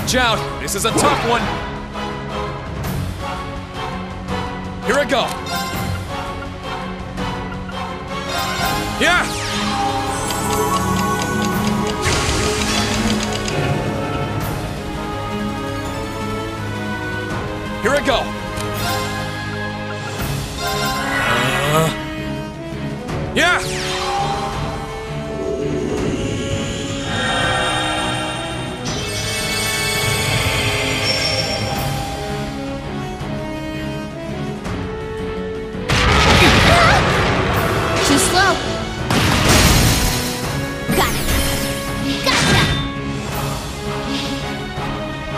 Watch out, this is a tough one. Here I go. Yeah! Here I go. Yeah!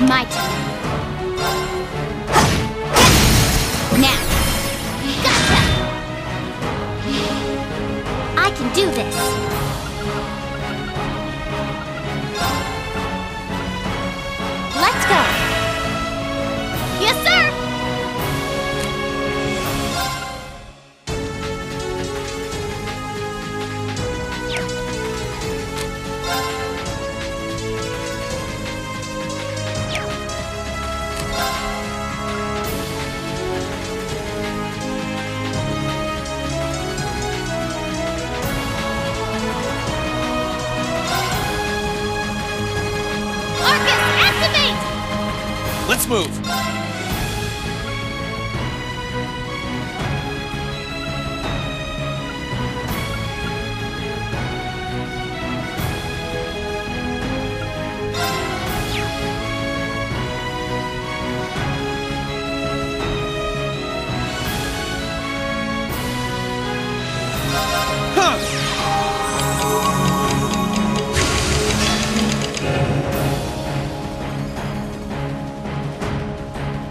My turn. Now. Gotcha! I can do this. Let's go. Yes, sir! Let's move.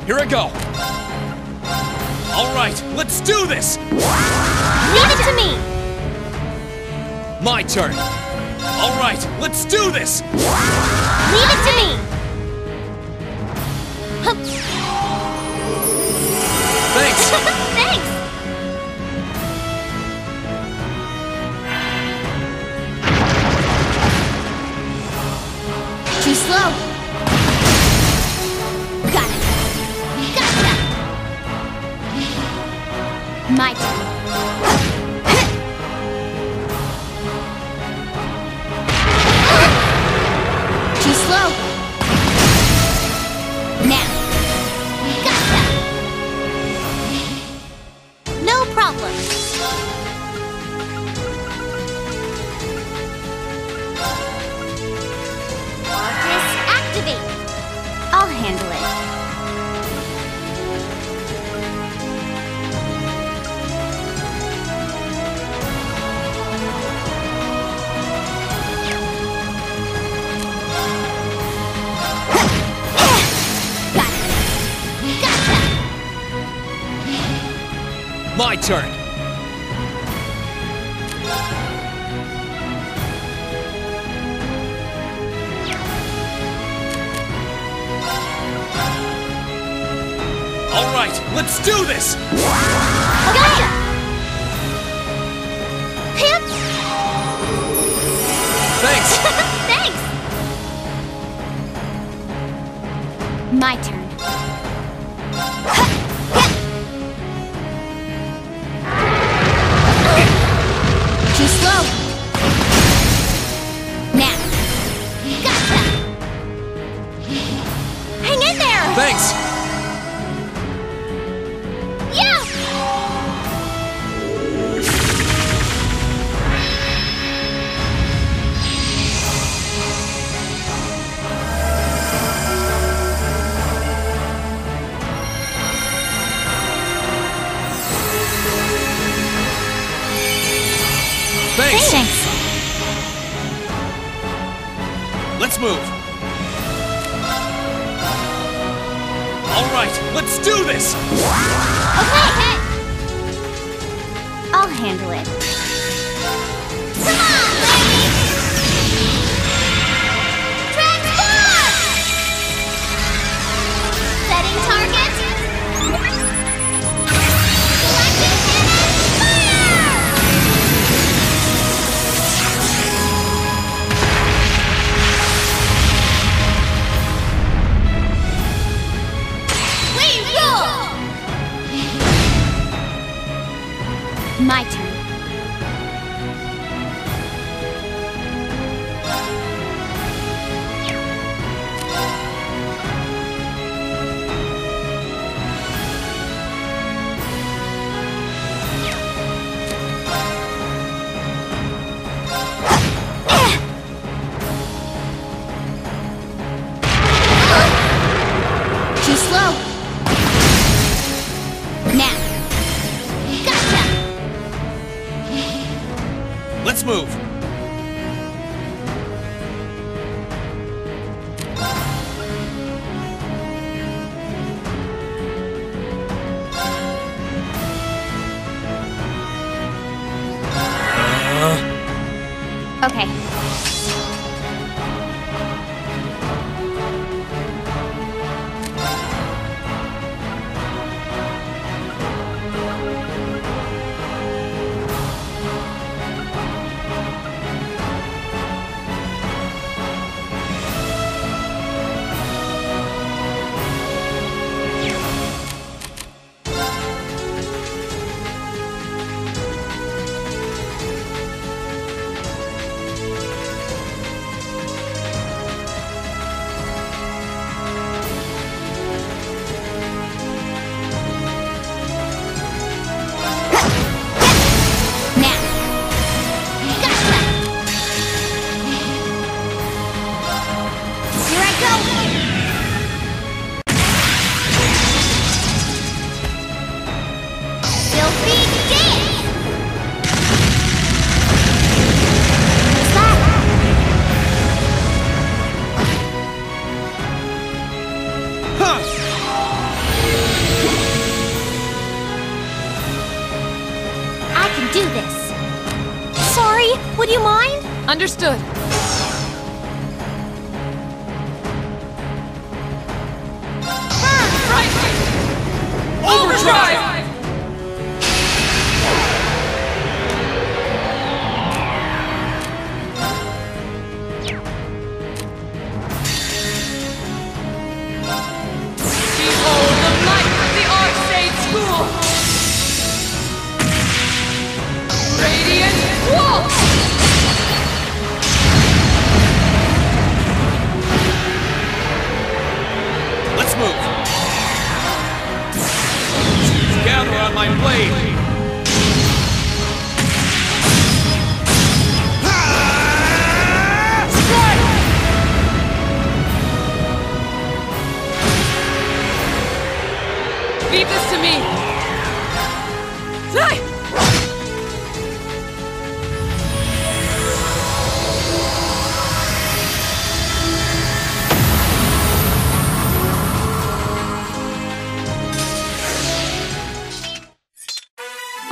Here I go. All right, let's do this. Leave it to me. My turn. All right, let's do this. Leave it to me. Thanks. Thanks. Too slow. My turn. Too slow. Now. Gotcha. No problem. Focus activate. I'll handle it. My turn. All right, let's do this. Gotcha. Hip. Thanks. Thanks. My turn. Too slow. Now. Gotcha. Hang in there. Thanks. Yeah. Thanks. Thanks. Let's move. All right, let's do this. Okay. I'll handle it. Come on, ladies. Transform. Setting target. move. Okay. Understood.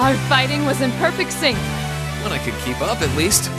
Our fighting was in perfect sync. Well, I could keep up at least.